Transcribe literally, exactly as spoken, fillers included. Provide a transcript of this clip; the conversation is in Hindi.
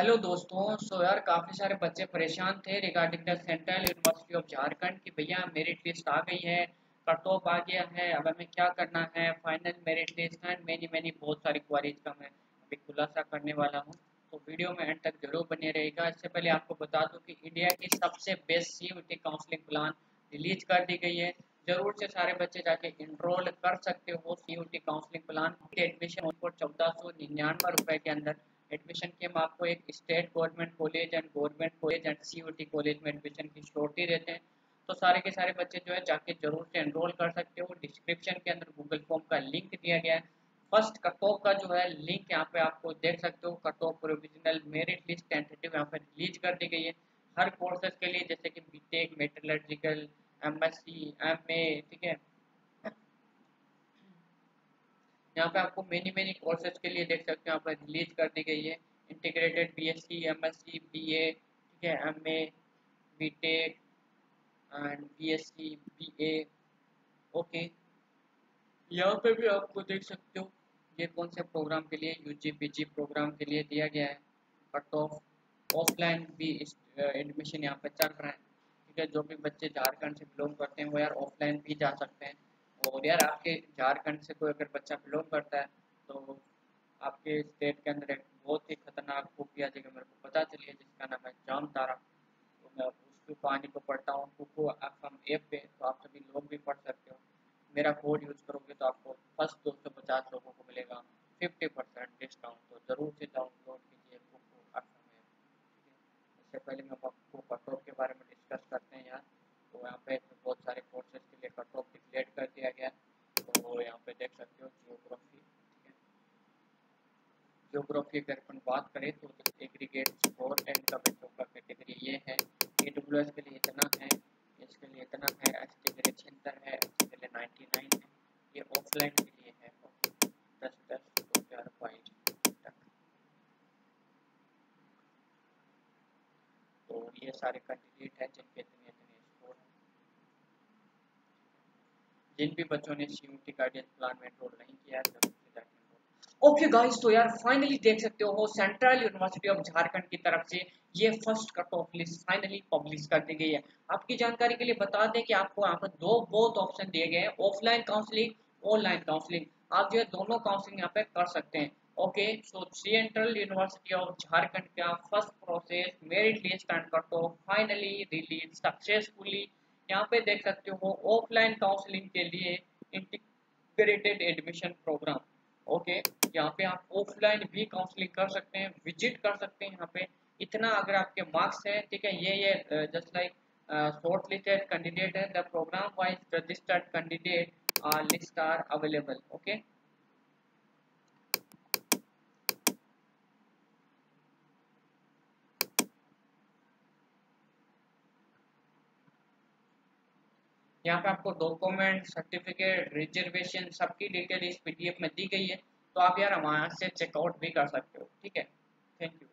हेलो दोस्तों, सो यार काफ़ी सारे बच्चे परेशान थे regarding the central university of Jharkhand कि भैया मेरिट लिस्ट आ गई है, कट ऑफ आ गया है, अब हमें क्या करना है, final merit list and many many बहुत सारी क्वारीज का मैं अभी खुलासा करने वाला हूँ, तो वीडियो में एंड तक जरूर बने रहेगा। इससे पहले आपको बता दूँ कि इंडिया की सबसे best C U E T counselling plan release कर दी गई है, जरूर से सारे बच्चे जाके इनरोल कर सकते हो C U E T counselling plan. Admission उनको चौदह सौ निन्यानवे रुपये के अंदर एडमिशन की हम आपको एक state government college and government college and C U E T college में एडमिशन की श्योरिटी देते हैं, तो सारे के सारे बच्चे जो है जाके जरूर से एनरोल कर सकते हो। डिस्क्रिप्शन के अंदर गूगल फॉर्म का लिंक दिया गया है, फर्स्ट कट ऑफ का जो है लिंक यहाँ पे आपको देख सकते हो। Cut off provisional merit list tentative यहाँ पे रिलीज कर दी गई है हर कोर्सेज के लिए, जैसे कि बी.टेक, मेटलर्जिकल, एम.एस.सी, एम.ए, ठीक है। यहाँ पे आपको मेनी मेनी कोर्सेज के लिए देख सकते हो यहाँ पर रिलीज कर दी गई है। इंटीग्रेटेड बी.एससी, एम.एससी, बी.ए, ठीक है, MA, BTech and BSc, BA, okay. यहाँ पे भी आपको देख सकते हो ये कौन से प्रोग्राम के लिए, यूजी पीजी प्रोग्राम के लिए दिया गया है। कट ऑफ ऑफलाइन भी एडमिशन यहाँ पे चल रहा है, ठीक है। जो भी बच्चे झारखंड से बिलोंग करते हैं वो यार ऑफलाइन भी जा सकते हैं, और यार आपके झारखंड से कोई अगर बच्चा बिलोंग करता है तो आपके स्टेट के अंदर एक बहुत ही खतरनाक खुफिया जगह मेरे को पता चली है जिसका नाम है जामतारा, तो मैं उसको पानी को पढ़ता हूँ कुको एफ एम एफ पे, तो आप सभी लोग भी पढ़ सकते हो। मेरा कोड यूज़ करोगे तो आपको फर्स्ट दो सौ पचास लोगों को मिलेगा फिफ्टी परसेंट डिस्काउंट, तो ज़रूर से डाउनलोड कीजिए कुको एफ एम एफ। इससे पहले मैं आपको कट ऑफ के बारे में डिस्कस करते हैं यार, तो यहाँ पे बहुत सारे कोर्सेज के लिए कट ऑफ डिक्लेयर कर दिया गया, तो यहाँ पे देख सकते हो जियोग्राफी, ठीक है। जियोग्राफी अगर अपन बात करें तो एग्रीगेट स्कोर एंड का बच्चों का कैटेगरी ये है, ए डब्ल्यू एस के लिए इतना है, इसके लिए इतना है, एस के लिए छिहत्तर है, एस के लिए नाइन्टी नाइन है। ये ऑफलाइन के लिए है दस दस दो हज़ार बाईस तक, तो ये सारे कैंडिडेट हैं जिनके इतने जिन भी बच्चों ने C U E T guidance plan में एनरोल नहीं किया है। ओके गाइस, तो यार फाइनली देख सकते हो सेंट्रल यूनिवर्सिटी ऑफ झारखंड की तरफ से ये first cut off list finally publish कर दी गई है। आपकी जानकारी के लिए बता दें कि आपको यहाँ पर दो बहुत ऑप्शन दिए गए हैं, ऑफलाइन काउंसलिंग, ऑनलाइन काउंसलिंग, आप जो है दोनों काउंसलिंग यहाँ पे कर सकते हैं। Okay, so central university of Jharkhand का first process merit list and cut off finally release successfully. यहाँ पे देख सकते हो ऑफलाइन काउंसलिंग के लिए इंटीग्रेटेड एडमिशन प्रोग्राम, ओके। यहाँ पे आप ऑफलाइन भी काउंसलिंग कर सकते हैं, विजिट कर सकते हैं यहाँ पे, इतना अगर आपके मार्क्स हैं, ठीक है। ये ये just like short listed candidate है, the programme wise registered candidate are list are available, okay. यहाँ पे आपको डॉक्यूमेंट, सर्टिफिकेट, रिजर्वेशन सबकी डिटेल इस पीडीएफ में दी गई है, तो आप यार वहाँ से चेकआउट भी कर सकते हो, ठीक है। Thank you.